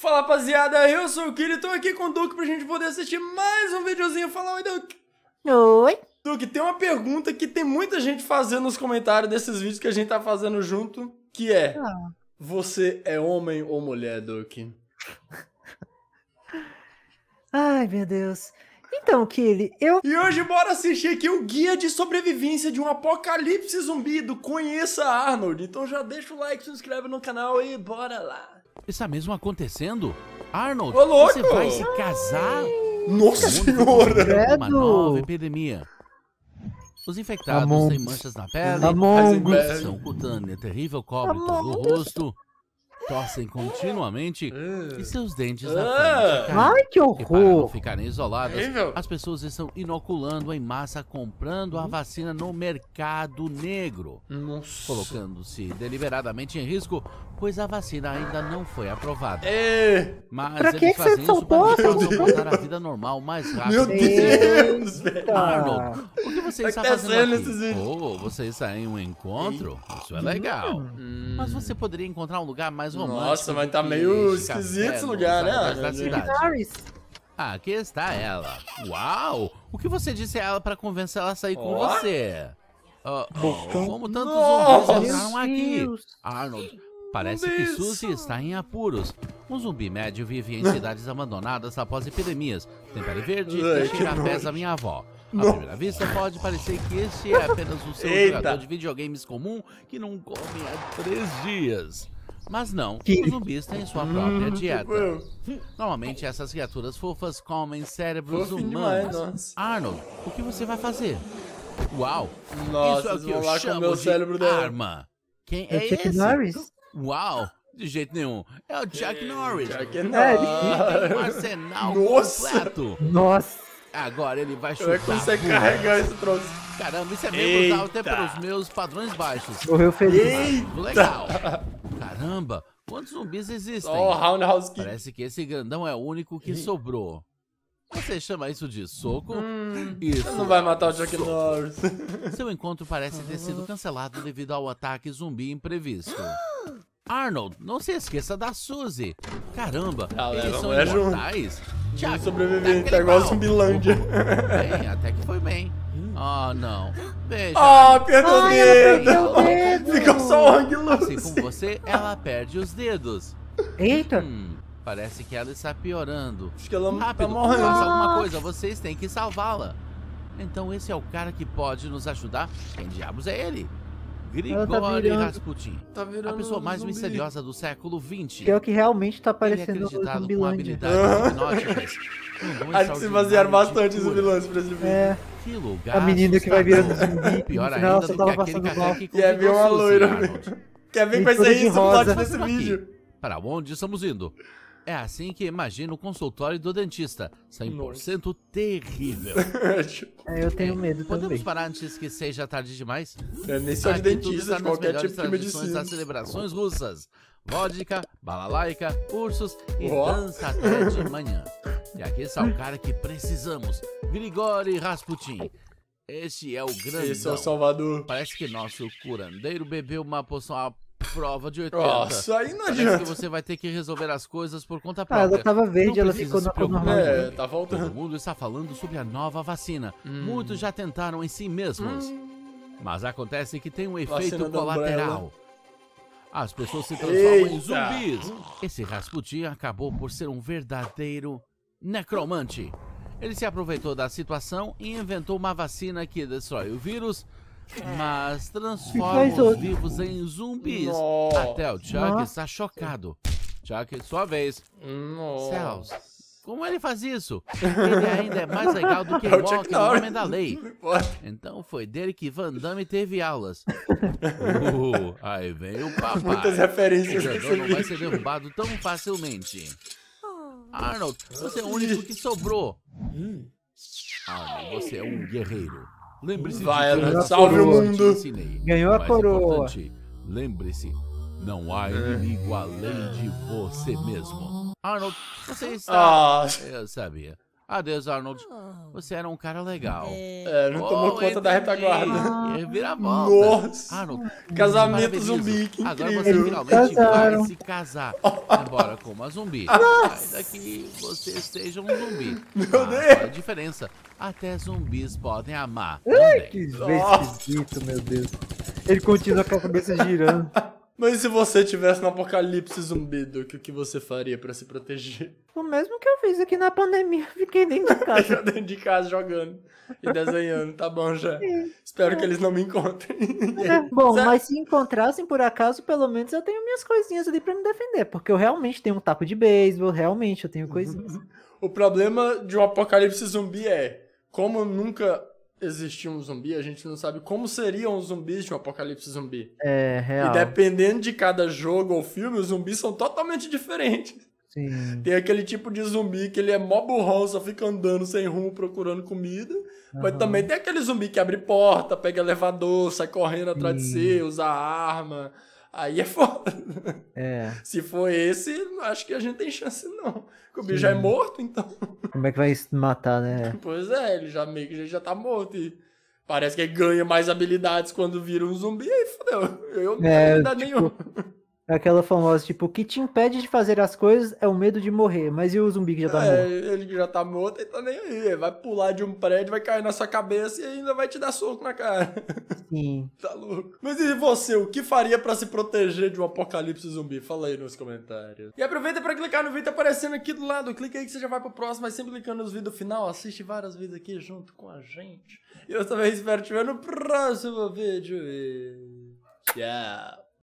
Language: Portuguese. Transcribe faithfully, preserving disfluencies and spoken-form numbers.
Fala rapaziada, eu sou o Kili e tô aqui com o Duque pra gente poder assistir mais um videozinho. Fala oi, Duque. Oi. Duque, tem uma pergunta que tem muita gente fazendo nos comentários desses vídeos que a gente tá fazendo junto, que é... Ah. Você é homem ou mulher, Duque? Ai, meu Deus. Então, Kili, eu... E hoje bora assistir aqui o guia de sobrevivência de um apocalipse zumbi do Conheça Arnold. Então já deixa o like, se inscreve no canal e bora lá. Está mesmo acontecendo? Arnold, ô, louco. Você vai se casar? Ai, nossa senhora! Uma nova epidemia. Os infectados Amon. têm manchas na pele, infecção cutânea terrível cobre todo o rosto, tossem continuamente uh. e seus dentes uh. na frente caem. Ai, que horror! E para não ficarem isoladas, as pessoas estão inoculando em massa, comprando a vacina no mercado negro, colocando-se deliberadamente em risco, pois a vacina ainda não foi aprovada. É. Mas pra que eles fazem isso para voltar à vida normal mais rápido. Meu Deus, velho! Arnold, o que você está fazendo aqui? Oh, você está em um encontro? Isso é legal. Hum. Mas você poderia encontrar um lugar mais romântico. Nossa, mas tá meio esquisito esse lugar, né? Ah, aqui está ela. Uau! O que você disse a ela para convencer ela a sair oh. com você? Oh, oh, como tantos zumbis entraram aqui. Arnold... Parece que Suzy está em apuros. Um zumbi médio vive em cidades abandonadas após epidemias. Tempero verde e cheirapés da minha avó. À primeira vista, pode parecer que este é apenas o seu Eita. jogador de videogames comum que não come há três dias. Mas não, os zumbis têm sua própria dieta. Normalmente, essas criaturas fofas comem cérebros humanos. Arnold, o que você vai fazer? Uau, nossa, isso é o que eu chamo de arma. Quem é esse? Uau, de jeito nenhum. É o Jack Norris. Jack Norris. É um arsenal Nossa. completo. Nossa. Agora ele vai chutar. Como você carregar esse troço? Caramba, isso é meio brutal até para os meus padrões baixos. Morreu feliz. Eita. Legal. Caramba, quantos zumbis existem? Oh, Roundhouse Kick. Parece que esse grandão é o único que Eita. sobrou. Você chama isso de soco? Hum, isso não vai matar o Jack Norris. Seu encontro parece ter sido cancelado devido ao ataque zumbi imprevisto. Arnold, não se esqueça da Suzy. Caramba, Galera, eles são imortais. Tiago, sobrevivente, tá igual Zumbilândia. Bem, até que foi bem. Oh, não. Beijo. Ah, perdeu o dedo. Ficou só o Hang Lucy. Assim como você, ela perde os dedos. Eita. Hum, parece que ela está piorando. Acho que ela Rápido, tá morrendo. Faça alguma coisa, vocês têm que salvá-la. Então esse é o cara que pode nos ajudar. Quem diabos é ele? Grigori Rasputin, tá a pessoa mais zumbi. misteriosa do século vinte. Pior que realmente tá parecendo um Zumbilândia. Acho que se basearam bastante em Zumbilândia pra esse vídeo. É. Que lugar a menina que vai virando zumbi. Pior ainda Nossa, do que aquele cara que quer ver uma loira. Quer ver que vai ser isso no plot desse vídeo. Para onde estamos indo? É assim que imagino o consultório do dentista. cem por cento terrível. É, eu tenho medo Podemos também. Podemos parar antes que seja tarde demais? É, nem só de dentista, de qualquer tipo de medicina. Das celebrações russas. Vodka, balalaica, ursos e oh. dança até de manhã. E aqui está o cara que precisamos. Grigori Rasputin. Este é o grande. Esse é o Salvador. Parece que nosso curandeiro bebeu uma poção... Prova de oitenta. Nossa, aí não adianta. Que você vai ter que resolver as coisas por conta própria. Ah, ela tava verde, ela ficou na cor normal. É, tá voltando. Todo mundo está falando sobre a nova vacina. Hum. Muitos já tentaram em si mesmos. Hum. Mas acontece que tem um efeito colateral. As pessoas se transformam Eita. em zumbis. Esse Rasputin acabou por ser um verdadeiro necromante. Ele se aproveitou da situação e inventou uma vacina que destrói o vírus, mas transforma os vivos em zumbis. Nossa. Até o Chuck Nossa. está chocado. Chuck, sua vez. Céus, como ele faz isso? Ele ainda é mais legal do que o Walker, o homem da lei. Então foi dele que Van Damme teve aulas. Uh, aí vem o papai. Muitas referências. O jogador não vai ser derrubado tão facilmente. Arnold, você é o único que sobrou. Arnold, você é um guerreiro. Lembre-se de salve o mundo. Ganhou a coroa. Lembre-se, não há inimigo além de você mesmo. Arnold, você está... Ah. Eu sabia. Adeus, Arnold. Você era um cara legal. É, não tomou oh, conta entendi. da retaguarda. Reviravolta. Nossa. Arnold, casamento zumbi, que agora incrível. Você finalmente Casaram. vai se casar. Embora com uma zumbi. Mas daqui você seja um zumbi. Meu ah, Deus. A diferença. Até zumbis podem amar. Ai, que esquisito, meu Deus. Ele continua com a cabeça girando. Mas se você tivesse no apocalipse zumbi, Duque, o que você faria pra se proteger? O mesmo que eu fiz aqui na pandemia, fiquei dentro de casa. Eu dentro de casa jogando e desenhando, tá bom já. Sim. Espero é. que eles não me encontrem. É. Bom, certo? Mas se encontrassem por acaso, pelo menos eu tenho minhas coisinhas ali pra me defender, porque eu realmente tenho um taco de beisebol, realmente eu tenho coisinhas. O problema de um apocalipse zumbi é, como nunca... existia um zumbi, a gente não sabe como seriam os zumbis de um apocalipse zumbi. É, real. E dependendo de cada jogo ou filme, os zumbis são totalmente diferentes. Sim. Tem aquele tipo de zumbi que ele é mó burrão, só fica andando sem rumo, procurando comida. Uhum. Mas também tem aquele zumbi que abre porta, pega elevador, sai correndo atrás Sim. de você, usa arma... Aí é foda. É. Se for esse, acho que a gente tem chance não. Porque o bicho já é morto, então. Como é que vai matar, né? Pois é, ele já meio que já tá morto. E parece que ele ganha mais habilidades quando vira um zumbi, aí fodeu. Eu não tenho é, habilidade tipo, nenhuma. Aquela famosa, tipo, o que te impede de fazer as coisas é o medo de morrer. Mas e o zumbi que já tá é, morto? Ele que já tá morto, ele tá nem aí. Vai pular de um prédio, vai cair na sua cabeça e ainda vai te dar soco na cara. Sim. Tá louco. Mas e você, o que faria pra se proteger de um apocalipse zumbi? Fala aí nos comentários. E aproveita pra clicar no vídeo tá aparecendo aqui do lado. Clica aí que você já vai pro próximo, mas sempre clicando nos vídeos do final. Assiste vários vídeos aqui junto com a gente. E eu também espero te ver no próximo vídeo. E... tchau.